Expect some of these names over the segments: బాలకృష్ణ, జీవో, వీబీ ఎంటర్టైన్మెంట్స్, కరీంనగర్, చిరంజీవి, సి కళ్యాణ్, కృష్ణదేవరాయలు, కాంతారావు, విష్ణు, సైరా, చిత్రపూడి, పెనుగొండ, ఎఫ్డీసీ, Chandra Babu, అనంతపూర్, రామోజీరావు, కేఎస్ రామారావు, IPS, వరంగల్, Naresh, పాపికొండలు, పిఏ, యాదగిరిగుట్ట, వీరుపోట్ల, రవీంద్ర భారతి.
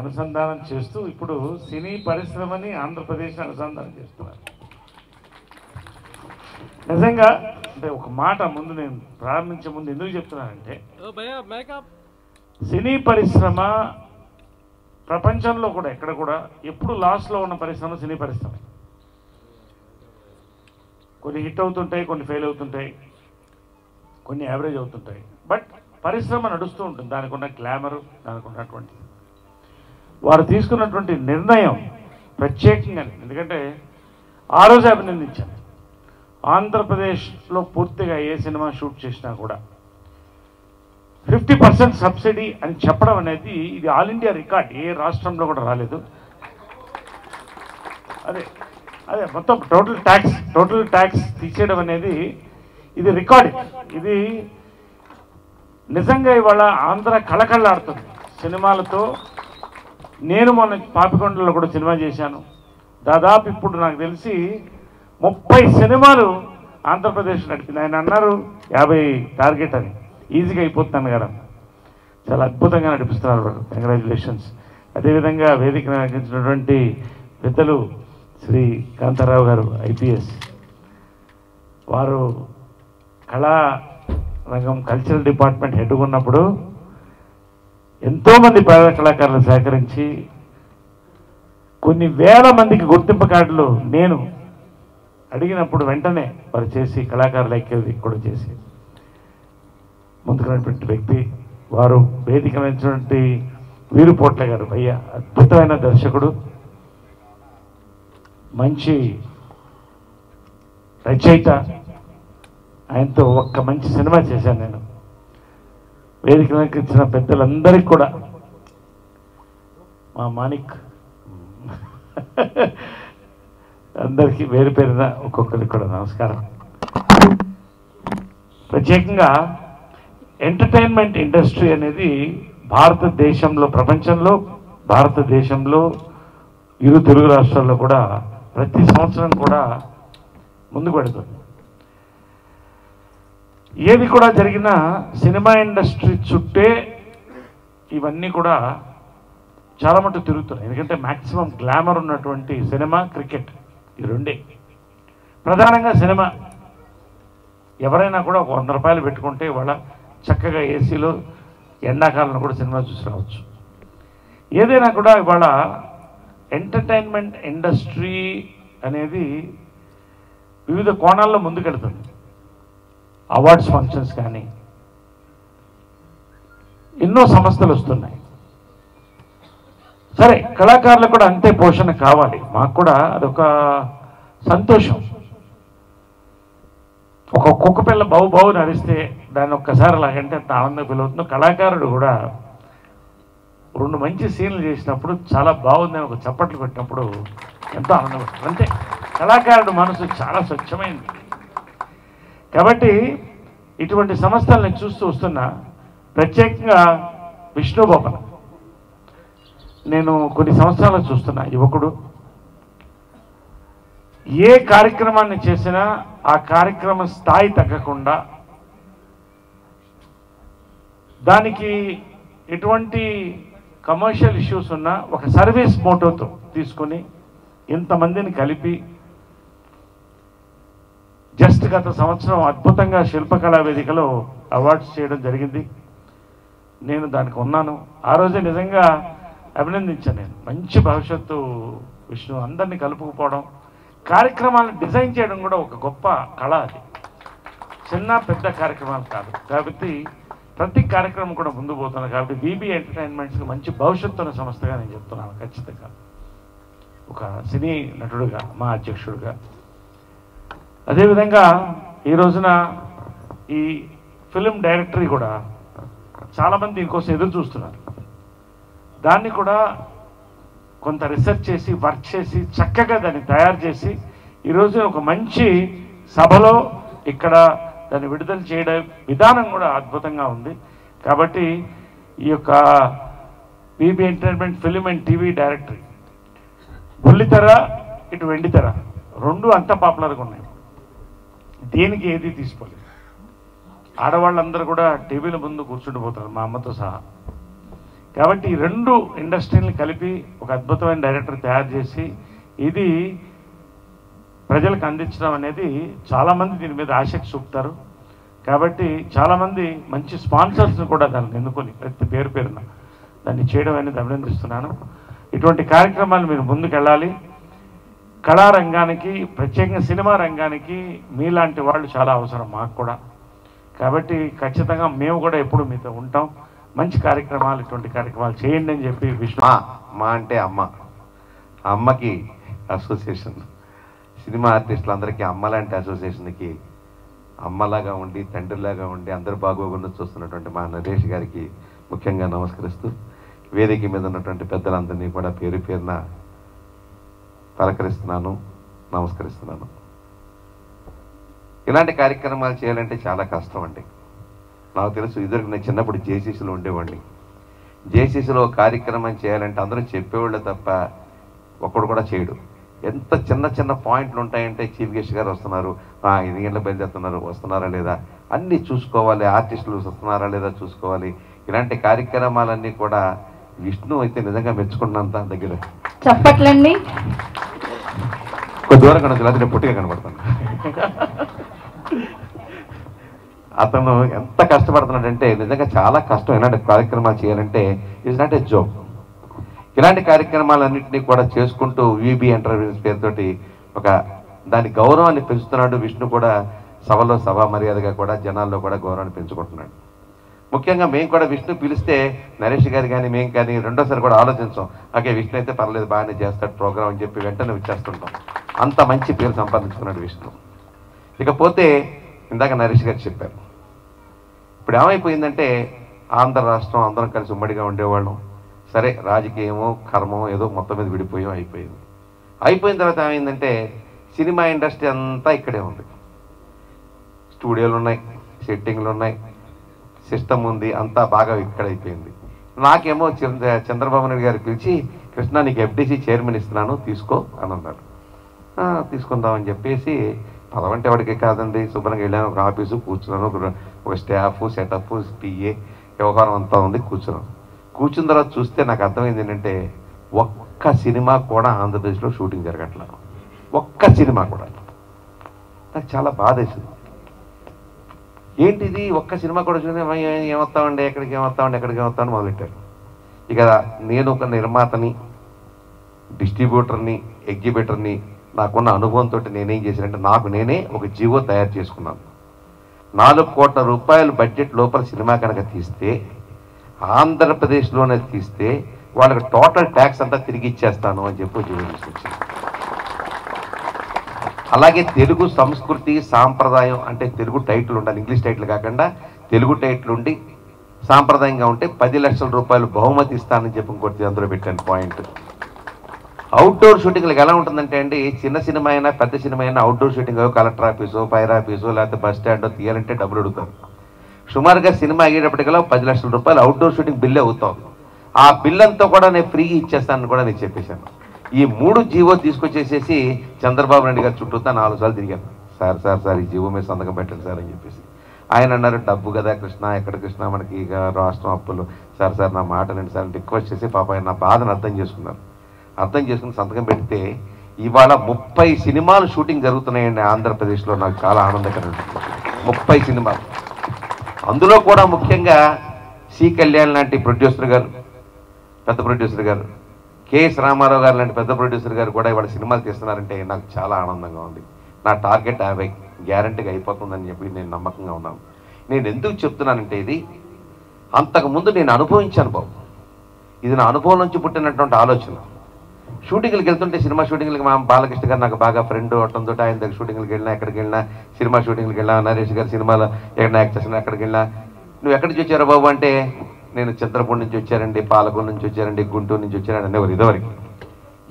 అనుసంధానం చేస్తూ ఇప్పుడు సినీ పరిశ్రమని ఆంధ్రప్రదేశ్ని అనుసంధానం చేస్తున్నారు. నిజంగా అంటే ఒక మాట ముందు నేను ప్రారంభించే ముందు ఎందుకు చెప్తున్నానంటే, సినీ పరిశ్రమ ప్రపంచంలో కూడా ఎక్కడ కూడా ఎప్పుడు లాస్ట్లో ఉన్న పరిశ్రమ సినీ పరిశ్రమ. కొన్ని హిట్ అవుతుంటాయి, కొన్ని ఫెయిల్ అవుతుంటాయి, కొన్ని యావరేజ్ అవుతుంటాయి. బట్ పరిశ్రమ నడుస్తూ ఉంటుంది. దానికి ఉన్న గ్లామరు, దానికి ఉన్నటువంటి వారు తీసుకున్నటువంటి నిర్ణయం ప్రత్యేకంగా, ఎందుకంటే ఆ రోజు అభినందించాను. ఆంధ్రప్రదేశ్లో పూర్తిగా ఏ సినిమా షూట్ చేసినా కూడా 50% సబ్సిడీ అని చెప్పడం అనేది ఇది ఆల్ ఇండియా రికార్డ్, ఏ రాష్ట్రంలో కూడా రాలేదు. అదే అదే మొత్తం టోటల్ ట్యాక్స్ తీసేయడం అనేది ఇది రికార్డ్. ఇది నిజంగా ఇవాళ ఆంధ్ర కళకళలాడుతుంది సినిమాలతో. నేను మొన్న పాపికొండలో కూడా సినిమా చేశాను. దాదాపు ఇప్పుడు నాకు తెలిసి 30 సినిమాలు ఆంధ్రప్రదేశ్ నడిపింది. ఆయన అన్నారు 50 టార్గెట్ అని, ఈజీగా అయిపోతున్నాను కదా. చాలా అద్భుతంగా నడిపిస్తున్నారు వాళ్ళు, కంగ్రాచ్యులేషన్స్. అదేవిధంగా వేదిక నడిపించినటువంటి పెద్దలు శ్రీ కాంతారావు గారు IPS, వారు కళా రంగం కల్చరల్ డిపార్ట్మెంట్ హెడ్గా ఉన్నప్పుడు ఎంతోమంది ప్రజా కళాకారులు సేకరించి కొన్ని వేల మందికి గుర్తింపు కార్డులు నేను అడిగినప్పుడు వెంటనే వారు చేసి కళాకారులు ఐక్యత కూడా చేసి ముందుకున్నటువంటి వ్యక్తి వారు. వేదిక నుంచినటువంటి వీరుపోట్ల గారు అయ్యా, అద్భుతమైన దర్శకుడు, మంచి రచయిత. ఆయనతో ఒక్క మంచి సినిమా చేశాను నేను. వేదిక ఇచ్చిన పెద్దలందరికీ కూడా, మా మాణిక్ అందరికీ వేరు పేరున ఒక్కొక్కరికి కూడా నమస్కారం. ప్రత్యేకంగా ఎంటర్టైన్మెంట్ ఇండస్ట్రీ అనేది భారతదేశంలో, ప్రపంచంలో, భారతదేశంలో, ఇరు తెలుగు రాష్ట్రాల్లో కూడా ప్రతి సంవత్సరం కూడా ముందుకు పెడుతుంది. ఏది కూడా జరిగినా సినిమా ఇండస్ట్రీ చుట్టే ఇవన్నీ కూడా చాలా మటుకు తిరుగుతున్నాయి. ఎందుకంటే మ్యాక్సిమం గ్లామర్ ఉన్నటువంటి సినిమా, క్రికెట్, ఈ రెండే ప్రధానంగా. సినిమా ఎవరైనా కూడా ఒక 100 రూపాయలు పెట్టుకుంటే వాళ్ళ చక్కగా ఏసీలో ఎండాకాలంలో కూడా సినిమా చూసి రావచ్చు. ఏదైనా కూడా ఇవాళ ఎంటర్టైన్మెంట్ ఇండస్ట్రీ అనేది వివిధ కోణాల్లో ముందుకెళ్తుంది. అవార్డ్స్ ఫంక్షన్స్ కానీ ఎన్నో సంస్థలు వస్తున్నాయి. సరే, కళాకారులకు కూడా అంతే పోషణ కావాలి. మాకు కూడా అదొక సంతోషం. ఒక కుక్క పిల్ల బావు బావు నడిస్తే దాన్ని ఒక్కసారి అలాగంటే ఎంత ఆనందం పిలువుతుందో, కళాకారుడు కూడా రెండు మంచి సీన్లు చేసినప్పుడు చాలా బాగుందని ఒక చప్పట్లు పెట్టినప్పుడు ఎంతో ఆనందం వస్తుంది. అంతే, కళాకారుడు మనసు చాలా స్వచ్ఛమైంది. కాబట్టి ఇటువంటి సంస్థలను చూస్తూ వస్తున్నా, ప్రత్యేకంగా విష్ణుబాబన నేను కొన్ని సంవత్సరాలు చూస్తున్నా. యువకుడు ఏ కార్యక్రమాన్ని చేసినా ఆ కార్యక్రమ స్థాయి తగ్గకుండా, దానికి ఎటువంటి కమర్షియల్ ఇష్యూస్ ఉన్నా ఒక సర్వీస్ మోటోతో తీసుకొని ఇంతమందిని కలిపి, జస్ట్ గత సంవత్సరం అద్భుతంగా శిల్పకళా వేదికలో అవార్డ్స్ చేయడం జరిగింది. నేను దానికి ఉన్నాను. ఆ రోజే నిజంగా అభినందించాను నేను. మంచి భవిష్యత్తు విష్ణు. అందరినీ కలుపుకుపోవడం, కార్యక్రమాలను డిజైన్ చేయడం కూడా ఒక గొప్ప కళ. అది చిన్న పెద్ద కార్యక్రమాలు కాదు. కాబట్టి ప్రతి కార్యక్రమం కూడా ముందు పోతున్నాను. కాబట్టి వీబీ ఎంటర్టైన్మెంట్స్కి మంచి భవిష్యత్తు ఉన్న సంస్థగా నేను చెప్తున్నాను. ఖచ్చితంగా ఒక సినీ నటుడుగా, మా అధ్యక్షుడిగా, అదేవిధంగా ఈ రోజున ఈ ఫిలిం డైరెక్టరీ కూడా చాలామంది దీనికోసం ఎదురు చూస్తున్నారు. దాన్ని కూడా కొంత రీసెర్చ్ చేసి, వర్క్ చేసి, చక్కగా దాన్ని తయారు చేసి ఈరోజు ఒక మంచి సభలో ఇక్కడ దాన్ని విడుదల చేయడం విధానం కూడా అద్భుతంగా ఉంది. కాబట్టి ఈ యొక్క VB entertainment film and TV directory, బుల్లితెర ఇటు వెండితెర రెండు అంత పాపులర్గా ఉన్నాయి. దేనికి ఏది తీసుకోలేదు. ఆడవాళ్ళందరూ కూడా టీవీల ముందు కూర్చుండిపోతారు, మా అమ్మతో సహా. కాబట్టి ఈ రెండు ఇండస్ట్రీలను కలిపి ఒక అద్భుతమైన డైరెక్టర్ తయారు చేసి ఇది ప్రజలకు అందించడం అనేది చాలామంది దీని మీద ఆసక్తి చూపుతారు. కాబట్టి చాలామంది మంచి స్పాన్సర్స్ని కూడా దాన్ని ఎన్నుకొని ప్రతి పేరు పేరున దాన్ని చేయడం అనేది అభినందిస్తున్నాను. ఇటువంటి కార్యక్రమాలు మీరు ముందుకెళ్ళాలి. కళారంగానికి, ప్రత్యేకంగా సినిమా రంగానికి మీలాంటి వాళ్ళు చాలా అవసరం మాకు కూడా. కాబట్టి ఖచ్చితంగా మేము కూడా ఎప్పుడు మీతో ఉంటాం. మంచి కార్యక్రమాలు, ఇటువంటి కార్యక్రమాలు చేయండి అని చెప్పి విష్ణు. మా అంటే అమ్మ, అమ్మకి అసోసియేషన్, సినిమా ఆర్టిస్టులందరికీ అమ్మలాంటి అసోసియేషన్కి అమ్మలాగా ఉండి, తండ్రిలాగా ఉండి, అందరు బాగోగులను చూస్తున్నటువంటి మా నరేష్ గారికి ముఖ్యంగా నమస్కరిస్తూ, వేదిక మీద ఉన్నటువంటి పెద్దలందరినీ కూడా పేరు పేరున పలకరిస్తున్నాను, నమస్కరిస్తున్నాను. ఇలాంటి కార్యక్రమాలు చేయాలంటే చాలా కష్టం అండి. నాకు తెలుసు, ఇద్దరు నేను చిన్నప్పుడు జేసీసీలో ఉండేవాడిని. జేసీసీలో కార్యక్రమం చేయాలంటే అందరూ చెప్పేవాళ్ళు తప్ప ఒక్కడు కూడా చేయడు. ఎంత చిన్న చిన్న పాయింట్లు ఉంటాయంటే, చీఫ్ గెస్ట్ గారు వస్తున్నారు, ఎన్ని గంటలు బయలుదేరుతున్నారు, వస్తున్నారా లేదా అన్నీ చూసుకోవాలి, ఆర్టిస్టులు వస్తున్నారా లేదా చూసుకోవాలి. ఇలాంటి కార్యక్రమాలన్నీ కూడా విష్ణు అయితే నిజంగా మెచ్చుకున్నంత దగ్గర చెప్పట్లండి. కొద్ది దూరం కనబడుతుంది, నేను పొట్టిగా కనబడతాను. అతను ఎంత కష్టపడుతున్నాడంటే నిజంగా చాలా కష్టం. ఇలాంటి కార్యక్రమాలు చేయాలంటే ఇట్స్ నాట్ ఎ జాబ్. ఇలాంటి కార్యక్రమాలన్నింటినీ కూడా చేసుకుంటూ వీబీ ఎంటర్టైన్మెంట్స్ పేరుతోటి ఒక దాని గౌరవాన్ని పెంచుతున్నాడు విష్ణు. కూడా సభలో సభా మర్యాదగా కూడా జనాల్లో కూడా గౌరవాన్ని పెంచుకుంటున్నాడు. ముఖ్యంగా మేము కూడా విష్ణు పిలిస్తే నరేష్ గారు కానీ మేము కానీ రెండోసారి కూడా ఆలోచించాం. ఓకే, విష్ణు అయితే పర్లేదు, బాగానే చేస్తాడు ప్రోగ్రామ్ అని చెప్పి వెంటనే వచ్చేస్తుంటాం. అంత మంచి పేరు సంపాదించుకున్నాడు విష్ణు. ఇకపోతే ఇందాక నరేష్ గారు చెప్పారు, ఇప్పుడు ఏమైపోయిందంటే ఆంధ్ర రాష్ట్రం అందరం కలిసి ఉమ్మడిగా ఉండేవాళ్ళం. సరే, రాజకీయమో కర్మమో ఏదో మొత్తం మీద విడిపోయాం. అయిపోయిన తర్వాత ఏమైందంటే సినిమా ఇండస్ట్రీ అంతా ఇక్కడే ఉంది. స్టూడియోలు ఉన్నాయి, సెట్టింగ్లు ఉన్నాయి, సిస్టమ్ ఉంది, అంతా బాగా ఇక్కడైపోయింది. నాకేమో చంద్రబాబు నాయుడు గారు పిలిచి, కృష్ణ నీకు ఎఫ్డీసీ చైర్మన్ ఇస్తున్నాను తీసుకో అని అన్నాడు. తీసుకుందామని చెప్పేసి పదవంటే వాడికే కాదండి, శుభ్రంగా వెళ్ళాను, ఒక ఆఫీసు కూర్చున్నాను, ఒక స్టాఫ్ సెటప్ పిఏ వ్యవహారం అంతా ఉంది, కూర్చున్నాను. కూర్చున్న తర్వాత చూస్తే నాకు అర్థమైంది ఏంటంటే, ఒక్క సినిమా కూడా ఆంధ్రప్రదేశ్లో షూటింగ్ జరగట్లేదు, ఒక్క సినిమా కూడా. నాకు చాలా బాధ వేసింది, ఏంటిది ఒక్క సినిమా కూడా చూసి ఏమొస్తామండి ఎక్కడికి ఏమొస్తామని మొదలెట్టారు. ఇక నేను ఒక నిర్మాతని, డిస్ట్రిబ్యూటర్ని, ఎగ్జిబిటర్ని, నాకున్న అనుభవంతో నేనేం చేశానంటే, నాకు నేనే ఒక జీవో తయారు చేసుకున్నాను. 4 కోట్ల రూపాయలు బడ్జెట్ లోపల సినిమా కనుక తీస్తే, ఆంధ్రప్రదేశ్లోనే తీస్తే వాళ్ళకి టోటల్ ట్యాక్స్ అంతా తిరిగి ఇచ్చేస్తాను అని చెప్పి జీవో తీసుకొచ్చాను. అలాగే తెలుగు సంస్కృతి సాంప్రదాయం అంటే తెలుగు టైటిల్ ఉండాలి, ఇంగ్లీష్ టైటిల్ కాకుండా తెలుగు టైటిల్ ఉండి సాంప్రదాయంగా ఉంటే 10 లక్షల రూపాయలు బహుమతి ఇస్తానని చెప్పి ఇంకోటి అందులో పెట్టాను పాయింట్. అవుట్డోర్ షూటింగ్లకు ఎలా ఉంటుందంటే అండి, చిన్న సినిమా అయినా పెద్ద సినిమా అయినా అవుట్డోర్ షూటింగ్ కలెక్టర్ ఆఫీసో, ఫైర్ ఆఫీసో, లేకపోతే బస్ స్టాండో తీయాలంటే డబ్బులు అడుగుతారు. సుమారుగా సినిమా అయ్యేటప్పటికల్లా 10 లక్షల రూపాయలు అవుట్డోర్ షూటింగ్ బిల్ అవుతాం. ఆ బిల్ అంతా కూడా నేను ఫ్రీగా ఇచ్చేస్తానని కూడా నేను చెప్పేశాను. ఈ 3 జీవో తీసుకొచ్చేసేసి చంద్రబాబు నాయుడు గారు చుట్టూతా 4 సార్లు తిరిగాను. సార్ ఈ జీవో మీద సంతకం పెట్టండి సార్ అని చెప్పేసి. ఆయన అన్నారు, డబ్బు కదా కృష్ణ, ఎక్కడ కృష్ణ, మనకి ఇక రాష్ట్రం అప్పులు, సార్ నా మాట నేను సార్ రిక్వెస్ట్ చేసి పాప ఆయన నా బాధను అర్థం చేసుకుని సంతకం పెడితే, ఇవాళ 30 సినిమాలు షూటింగ్ జరుగుతున్నాయండి ఆంధ్రప్రదేశ్లో. నాకు చాలా ఆనందకరం, 30 సినిమాలు. అందులో కూడా ముఖ్యంగా సి కళ్యాణ్ లాంటి పెద్ద ప్రొడ్యూసర్ గారు, కేఎస్ రామారావు గారు లాంటి పెద్ద ప్రొడ్యూసర్ గారు కూడా ఇవాళ సినిమాలు తీస్తున్నారంటే నాకు చాలా ఆనందంగా ఉంది. నా టార్గెట్ అవి గ్యారంటీగా అయిపోతుందని చెప్పి నేను నమ్మకంగా ఉన్నాను. నేను ఎందుకు చెప్తున్నానంటే, ఇది అంతకుముందు నేను అనుభవించాను బాబు, ఇది నా అనుభవం నుంచి పుట్టినటువంటి ఆలోచన. షూటింగ్లకు వెళ్తుంటే, సినిమా షూటింగ్లకి, మా బాలకృష్ణ గారు నాకు బాగా ఫ్రెండ్ అవటంతో ఆయన దగ్గర షూటింగ్లకు వెళ్ళినా, ఎక్కడికి వెళ్ళినా, సినిమా షూటింగ్లకు వెళ్ళినా, నరేష్ గారు సినిమాలో ఎక్కడ యాక్ట్ చేసినా, ఎక్కడికి వెళ్ళినా, నువ్వు ఎక్కడి నుంచి వచ్చారా బాబు అంటే, నేను చిత్రపూడి నుంచి వచ్చానండి, పాలకొండ నుంచి వచ్చానండి, గుంటూరు నుంచి వచ్చానండి అనేవారు ఇదివరకు.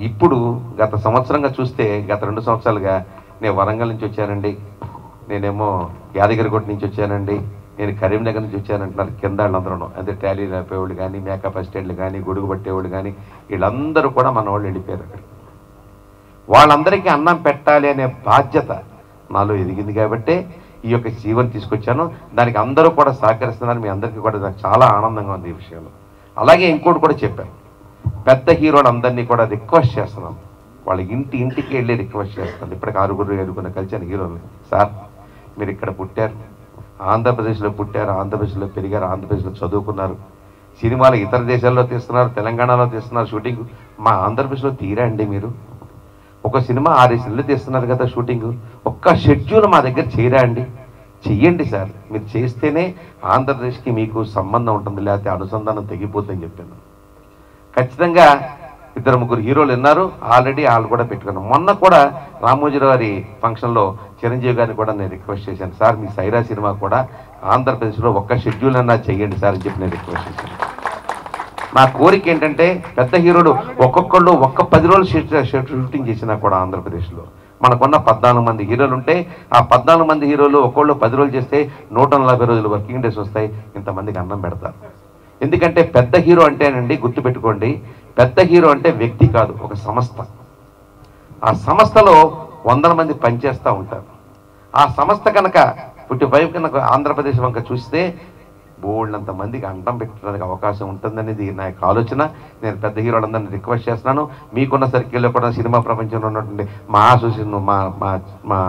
ఇప్పుడు గత సంవత్సరంగా చూస్తే, గత 2 సంవత్సరాలుగా నేను వరంగల్ నుంచి వచ్చానండి, నేనేమో యాదగిరిగుట్ట నుంచి వచ్చానండి, నేను కరీంనగర్ నుంచి వచ్చానంటున్నారు కింద వాళ్ళందరూ. అదే టాలీ లేపేవాళ్ళు కానీ, మేకప్ అసిస్టెంట్లు కానీ, గొడుగు పట్టేవాళ్ళు కానీ, వీళ్ళందరూ కూడా మన వాళ్ళు వెళ్ళిపోయారు అక్కడ. వాళ్ళందరికీ అన్నం పెట్టాలి అనే బాధ్యత నాలో ఎదిగింది కాబట్టి ఈ యొక్క జీవనం తీసుకొచ్చాను. దానికి అందరూ కూడా సహకరిస్తున్నారు, మీ అందరికీ కూడా నాకు చాలా ఆనందంగా ఉంది ఈ విషయంలో. అలాగే ఇంకోటి కూడా చెప్పాను, పెద్ద హీరోలు అందరినీ కూడా రిక్వెస్ట్ చేస్తున్నాం, వాళ్ళ ఇంటికి వెళ్ళి రిక్వెస్ట్ చేస్తున్నాను. ఇప్పటికి 6 ఏడుగురు కలిసిన హీరోలు, సార్ మీరు ఇక్కడ పుట్టారు, ఆంధ్రప్రదేశ్లో పెరిగారు, ఆంధ్రప్రదేశ్లో చదువుకున్నారు, సినిమాలు ఇతర దేశాల్లో తీస్తున్నారు, తెలంగాణలో తీస్తున్నారు షూటింగ్, మా ఆంధ్రప్రదేశ్లో తీరండి మీరు. ఒక సినిమా 6 నెలలు తీస్తున్నారు కదా షూటింగ్, ఒక్క షెడ్యూల్ మా దగ్గర చేయరా అండి. చెయ్యండి సార్, మీరు చేస్తేనే ఆంధ్రప్రదేశ్కి మీకు సంబంధం ఉంటుంది, లేకపోతే అనుసంధానం తగ్గిపోతుందని చెప్పాను. ఖచ్చితంగా 2-3 హీరోలు ఉన్నారు ఆల్రెడీ, వాళ్ళు కూడా పెట్టుకున్నాం. మొన్న కూడా రామోజీరావు గారి ఫంక్షన్లో చిరంజీవి గారిని కూడా నేను రిక్వెస్ట్ చేశాను, సార్ మీ సైరా సినిమా కూడా ఆంధ్రప్రదేశ్లో ఒక్క షెడ్యూల్ అన్నా చేయండి సార్ అని చెప్పి నేను రిక్వెస్ట్ చేశాను. నా కోరిక ఏంటంటే, పెద్ద హీరోలు ఒక్కొక్కళ్ళు ఒక్క 10 రోజులు షూటింగ్ చేసినా కూడా ఆంధ్రప్రదేశ్లో మనకున్న 14 మంది హీరోలు ఉంటే, ఆ 14 మంది హీరోలు ఒక్కొక్కళ్ళు 10 రోజులు చేస్తే 140 రోజులు వర్కింగ్ డేస్ వస్తాయి, ఇంతమందికి అన్నం పెడతారు. ఎందుకంటే పెద్ద హీరో అంటేనండి, గుర్తుపెట్టుకోండి, పెద్ద హీరో అంటే వ్యక్తి కాదు, ఒక సంస్థ. ఆ సంస్థలో 100 మంది పనిచేస్తూ ఉంటారు. ఆ సంస్థ కనుక ఇటువైపు కనుక ఆంధ్రప్రదేశ్ వంక చూస్తే బోల్డంత మందికి అన్నం పెట్టడానికి అవకాశం ఉంటుందనేది నా యొక్క ఆలోచన. నేను పెద్ద హీరోలందరినీ రిక్వెస్ట్ చేస్తున్నాను, మీకున్న సర్కిల్లో కూడా సినిమా ప్రపంచంలో ఉన్నటువంటి మా అసోసియేషన్, మా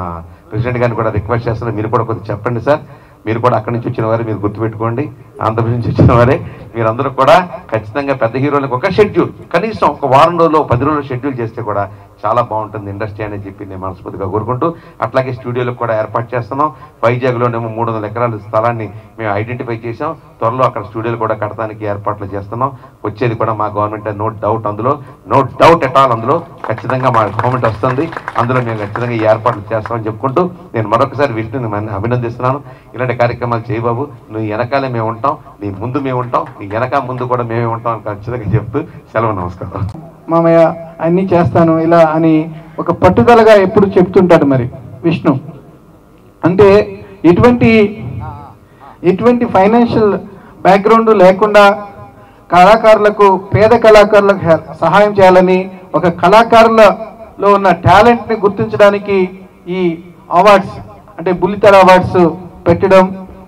ప్రెసిడెంట్ గారిని కూడా రిక్వెస్ట్ చేస్తున్నాను, మీరు కూడా కొంచెం చెప్పండి సార్, మీరు కూడా అక్కడి నుంచి వచ్చిన వారే, మీరు గుర్తుపెట్టుకోండి, ఆంధ్రప్రదేశ్ నుంచి వచ్చిన వారే, మీరందరూ కూడా ఖచ్చితంగా పెద్ద హీరోలకు ఒక షెడ్యూల్, కనీసం ఒక వారం రోజులు, 10 రోజులు షెడ్యూల్ చేస్తే కూడా చాలా బాగుంటుంది ఇండస్ట్రీ అని చెప్పి నేను మనస్ఫూర్తిగా కోరుకుంటూ, అట్లాగే స్టూడియోలకు కూడా ఏర్పాటు చేస్తున్నాం. వైజాగ్లోనేమో 300 ఎకరాల స్థలాన్ని మేము ఐడెంటిఫై చేసాం, త్వరలో అక్కడ స్టూడియోలు కూడా కట్టడానికి ఏర్పాట్లు చేస్తున్నాం. వచ్చేది కూడా మా government, no doubt at all అందులో ఖచ్చితంగా మా గవర్నమెంట్ వస్తుంది, అందులో మేము ఖచ్చితంగా ఈ ఏర్పాట్లు చేస్తామని చెప్పుకుంటూ నేను మరొకసారి విష్ణుని అభినందిస్తున్నాను. ఇలాంటి కార్యక్రమాలు చేయబాబు, నువ్వు వెనకాలే మేము ఉంటాం, నీ ముందు మేము ఉంటాం, నీ వెనక ముందు కూడా మేమే ఉంటాం అని ఖచ్చితంగా చెప్తూ సెలవు. నమస్కారం మామయ్య, అన్నీ చేస్తాను ఇలా అని ఒక పట్టుదలగా ఎప్పుడు చెప్తుంటాడు మరి విష్ణు. అంటే ఇటువంటి ఎటువంటి ఫైనాన్షియల్ బ్యాక్గ్రౌండ్ లేకుండా కళాకారులకు, పేద కళాకారులకు సహాయం చేయాలని, ఒక కళాకారులలో ఉన్న టాలెంట్ని గుర్తించడానికి ఈ అవార్డ్స్ అంటే బుల్లితెర అవార్డ్స్ పెట్టడం,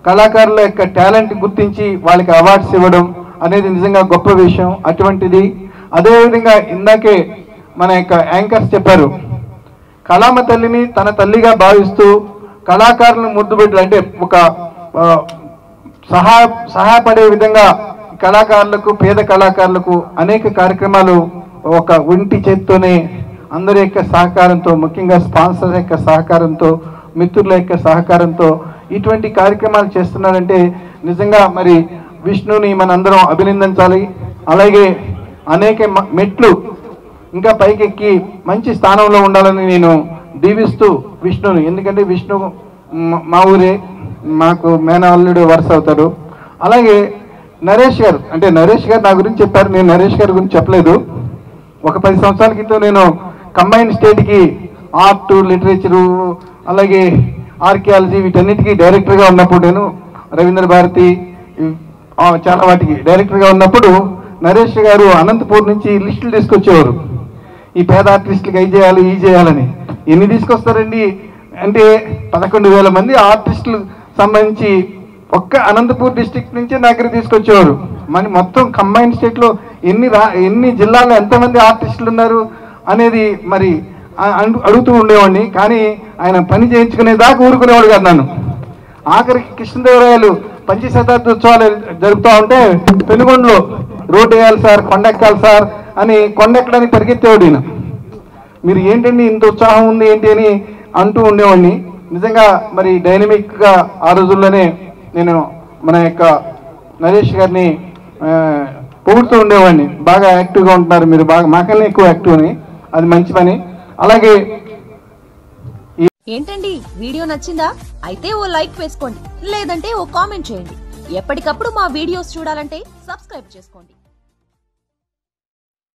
కళాకారుల యొక్క టాలెంట్ గుర్తించి వాళ్ళకి అవార్డ్స్ ఇవ్వడం అనేది నిజంగా గొప్ప విషయం. అటువంటిది అదేవిధంగా ఇందాకే మన యొక్క యాంకర్స్ చెప్పారు, కళామ తల్లిని తన తల్లిగా భావిస్తూ కళాకారులను ముద్దుపెట్టడం అంటే ఒక సహాయపడే విధంగా కళాకారులకు, పేద కళాకారులకు అనేక కార్యక్రమాలు ఒక ఒంటి చేత్తోనే అందరి యొక్క సహకారంతో, ముఖ్యంగా స్పాన్సర్ యొక్క సహకారంతో, మిత్రుల యొక్క సహకారంతో ఇటువంటి కార్యక్రమాలు చేస్తున్నారంటే నిజంగా మరి విష్ణుని మనందరం అభినందించాలి. అలాగే అనేక మెట్లు ఇంకా పైకెక్కి మంచి స్థానంలో ఉండాలని నేను దీవిస్తూ విష్ణుని, ఎందుకంటే విష్ణు మా ఊరే, మాకు మేనల్లుడు వరుస అవుతారు. అలాగే నరేష్ గారు, అంటే నరేష్ గారు నా గురించి చెప్పారు, నేను నరేష్ గారి గురించి చెప్పలేదు. ఒక 10 సంవత్సరాల క్రితం నేను కంబైన్ స్టేట్కి ఆర్ట్, లిటరేచరు, అలాగే ఆర్కియాలజీ వీటన్నిటికీ డైరెక్టర్గా ఉన్నప్పుడు, నేను రవీంద్ర భారతి చాలా వాటికి డైరెక్టర్గా ఉన్నప్పుడు నరేష్ గారు అనంతపూర్ నుంచి లిస్టులు తీసుకొచ్చేవారు. ఈ పేద ఆర్టిస్టులకి అవి చేయాలి, ఈ చేయాలని. ఎన్ని తీసుకొస్తారండి అంటే 11,000 మంది ఆర్టిస్టులు సంబంధించి ఒక్క అనంతపూర్ డిస్టిక్ నుంచే దగ్గర తీసుకొచ్చేవారు. మరి మొత్తం కంబైన్ స్టేట్లో ఎన్ని జిల్లాల్లో ఎంతమంది ఆర్టిస్టులు ఉన్నారు అనేది మరి అడుగుతూ ఉండేవాడిని. కానీ ఆయన పని చేయించుకునే దాకా ఊరుకునేవాడు కాదు నన్ను. ఆఖరికి కృష్ణదేవరాయలు 25వ శతాబ్ది ఉత్సవాలు జరుపుతూ ఉంటే పెనుగొండలో రోడ్ వేయాలి సార్, కొండెక్కాలి సార్ అని కొండెక్కడానికి పరిగెత్తేవాడు ఈయన. మీరు ఏంటండి ఇంత ఉత్సాహం ఉంది ఏంటి అని అంటూ ఉండేవాడిని. నిజంగా మరి డైనమిక్గా ఆ రోజుల్లోనే నేను మన యొక్క నరేష్ గారిని పొగుడుతూ ఉండేవాడిని. బాగా యాక్టివ్గా ఉంటున్నారు మీరు, బాగా మాకన్నా ఎక్కువ యాక్టివ్ అని, అది మంచి పని. అలాగే ఏంటండి వీడియో నచ్చిందా? అయితే ఓ లైక్ వేసుకోండి, లేదంటే ఓ కామెంట్ చేయండి. ఎప్పటికప్పుడు మా వీడియోస్ చూడాలంటే సబ్స్క్రైబ్ చేసుకోండి.